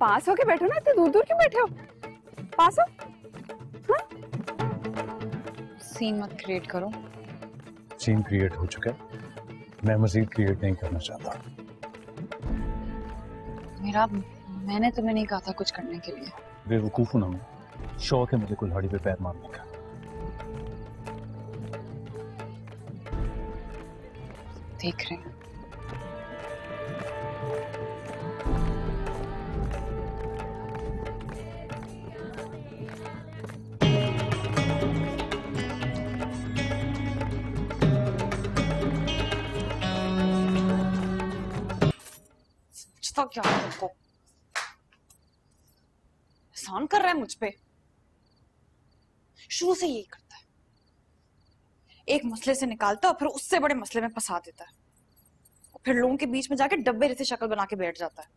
पास होके बैठो ना, इतने दूर दूर क्यों बैठे हो? पास हो ना? सीन मत क्रिएट करो। सीन क्रिएट हो चुका है, मैं मजीद क्रिएट नहीं करना चाहता। मेरा मैंने तुम्हें नहीं कहा था कुछ करने के लिए। बेवकूफ ना मैं, शौक है मुझे कुल्हाड़ी पे पैर मारने का। देख रहे हैं क्या तुमको? एहसान कर रहा है मुझ पे, शुरू से यही करता है। एक मसले से निकालता है और फिर उससे बड़े मसले में फंसा देता है, और फिर लोगों के बीच में जाके डब्बे जैसी शक्ल बना के बैठ जाता है।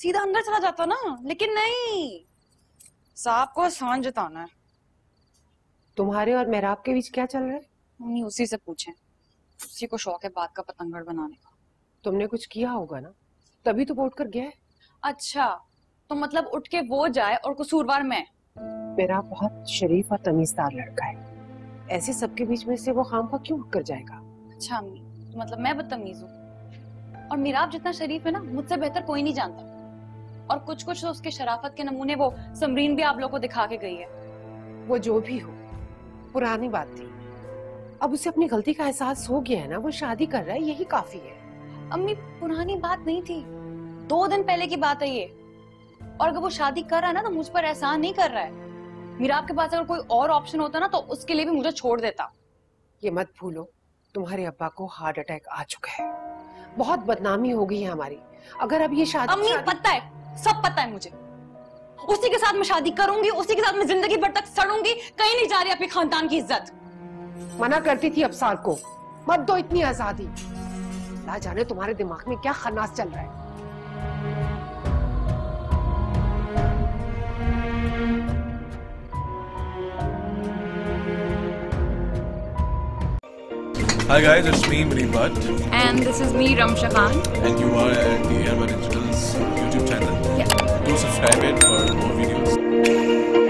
सीधा अंदर चला जाता ना, लेकिन नहीं, साहब को एहसान जताना है। तुम्हारे और मेहराब के बीच क्या चल रहा है? नहीं, उसी से पूछें, उसी को शौक है बात का पतंगड़ बनाने का। तुमने कुछ किया होगा ना, तभी तो वोट कर गया है। अच्छा, तो मतलब उठ के वो जाए और कसूरवार मैं? मेरा बहुत शरीफ और तमीजदार लड़का है, ऐसे सबके बीच में से वो खामखा क्यों उठ कर जाएगा? अच्छा अम्मी, तो मतलब मैं बदतमीज हूँ? और मेराब जितना शरीफ है ना, मुझसे बेहतर कोई नहीं जानता। और कुछ कुछ तो उसके शराफत के नमूने वो समरीन भी आप लोगों को दिखा के गई है। वो जो भी हो, पुरानी बात थी, अब उसे अपनी गलती का एहसास हो गया है ना, वो शादी कर रहा है, यही काफी है। अम्मी पुरानी बात नहीं थी, 2 दिन पहले की बात है ये। और अगर वो शादी कर रहा है ना, तो मुझ पर एहसान नहीं कर रहा है। मीराब के पास अगर कोई और ऑप्शन होता ना, तो उसके लिए भी मुझे छोड़ देता। ये मत भूलो, तुम्हारे अब्बा को हार्ट अटैक आ चुका है, बहुत बदनामी हो गई है हमारी अगर अब ये शादी। अम्मी पता है, सब पता है मुझे। उसी के साथ मैं शादी करूंगी, उसी के साथ मैं जिंदगी भर तक सड़ूंगी, कहीं नहीं जा रही अपने खानदान की इज्जत। मना करती थी अब्सार को, मत दो इतनी आजादी। ना जाने तुम्हारे दिमाग में क्या खन्नास चल रहा है। Hi guys, it's me Munir Bhatt. And this is me Ramsha Khan. And you are at the Urban Originals YouTube channel. Yeah. Do subscribe it for more videos.